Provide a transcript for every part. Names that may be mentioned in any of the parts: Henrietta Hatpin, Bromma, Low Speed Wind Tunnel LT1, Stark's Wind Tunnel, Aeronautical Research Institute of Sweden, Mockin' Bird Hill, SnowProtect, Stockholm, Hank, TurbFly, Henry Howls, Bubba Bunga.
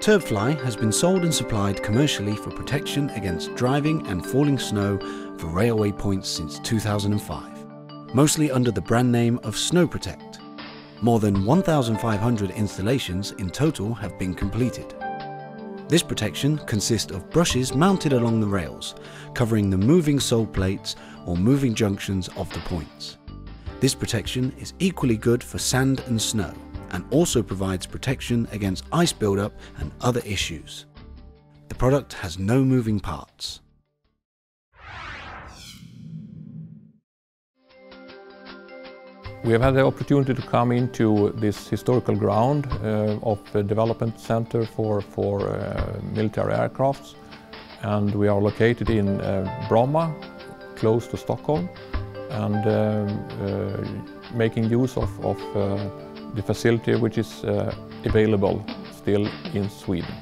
TurbFly has been sold and supplied commercially for protection against driving and falling snow for railway points since 2005, mostly under the brand name of SnowProtect. More than 1,500 installations in total have been completed. This protection consists of brushes mounted along the rails, covering the moving sole plates or moving junctions of the points. This protection is equally good for sand and snow, and also provides protection against ice buildup and other issues. The product has no moving parts. We have had the opportunity to come into this historical ground of the development center for military aircrafts, and we are located in Bromma, close to Stockholm, and making use of the facility which is available still in Sweden.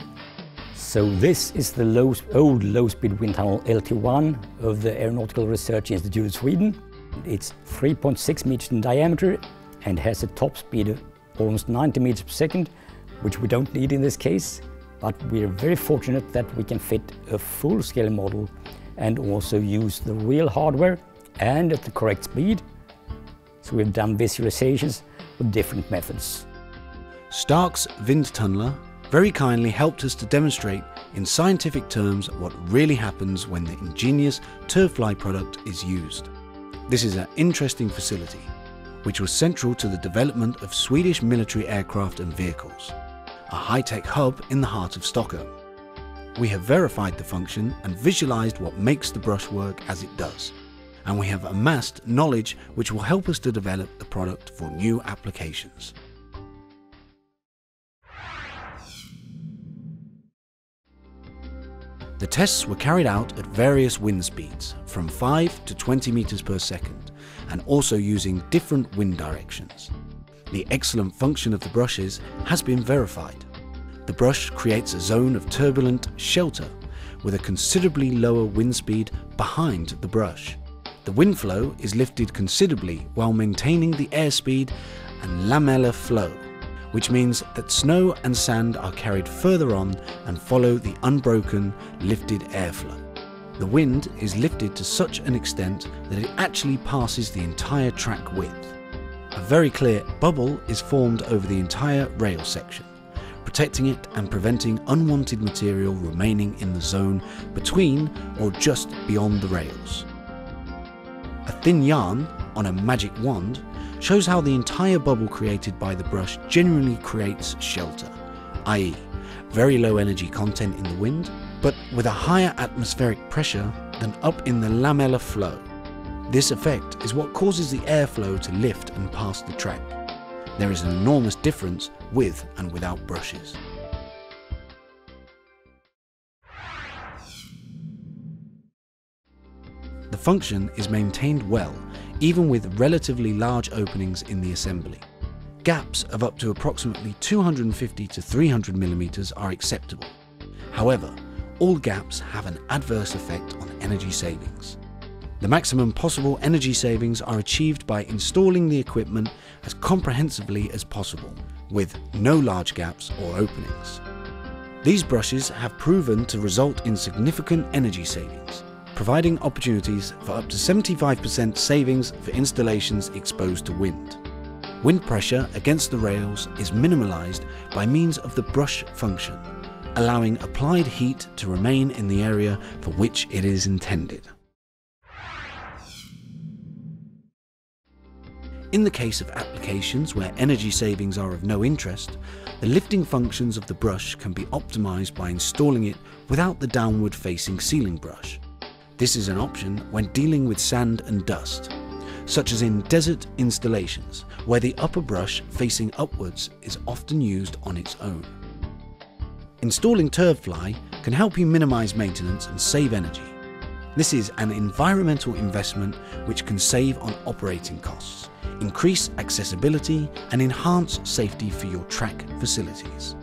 So this is the old Low Speed Wind Tunnel LT1 of the Aeronautical Research Institute of Sweden. It's 3.6 meters in diameter and has a top speed of almost 90 meters per second, which we don't need in this case, but we are very fortunate that we can fit a full-scale model and also use the real hardware and at the correct speed. So we've done visualizations with different methods. Stark's Wind Tunnel very kindly helped us to demonstrate in scientific terms what really happens when the ingenious TurbFly product is used. This is an interesting facility, which was central to the development of Swedish military aircraft and vehicles, a high-tech hub in the heart of Stockholm. We have verified the function and visualized what makes the brush work as it does, and we have amassed knowledge which will help us to develop the product for new applications. The tests were carried out at various wind speeds, from 5 to 20 meters per second, and also using different wind directions. The excellent function of the brushes has been verified. The brush creates a zone of turbulent shelter with a considerably lower wind speed behind the brush. The wind flow is lifted considerably while maintaining the airspeed and lamellar flow, which means that snow and sand are carried further on and follow the unbroken lifted airflow. The wind is lifted to such an extent that it actually passes the entire track width. A very clear bubble is formed over the entire rail section, protecting it and preventing unwanted material remaining in the zone between or just beyond the rails. A thin yarn on a magic wand shows how the entire bubble created by the brush generally creates shelter, i.e., very low energy content in the wind, but with a higher atmospheric pressure than up in the lamellar flow. This effect is what causes the airflow to lift and pass the track. There is an enormous difference with and without brushes. The function is maintained well, even with relatively large openings in the assembly. Gaps of up to approximately 250 to 300 millimeters are acceptable. However, all gaps have an adverse effect on energy savings. The maximum possible energy savings are achieved by installing the equipment as comprehensively as possible, with no large gaps or openings. These brushes have proven to result in significant energy savings, providing opportunities for up to 75% savings for installations exposed to wind. Wind pressure against the rails is minimalized by means of the brush function, allowing applied heat to remain in the area for which it is intended. In the case of applications where energy savings are of no interest, the lifting functions of the brush can be optimized by installing it without the downward-facing ceiling brush. This is an option when dealing with sand and dust, such as in desert installations, where the upper brush facing upwards is often used on its own. Installing TurbFly can help you minimize maintenance and save energy. This is an environmental investment which can save on operating costs, increase accessibility, and enhance safety for your track facilities.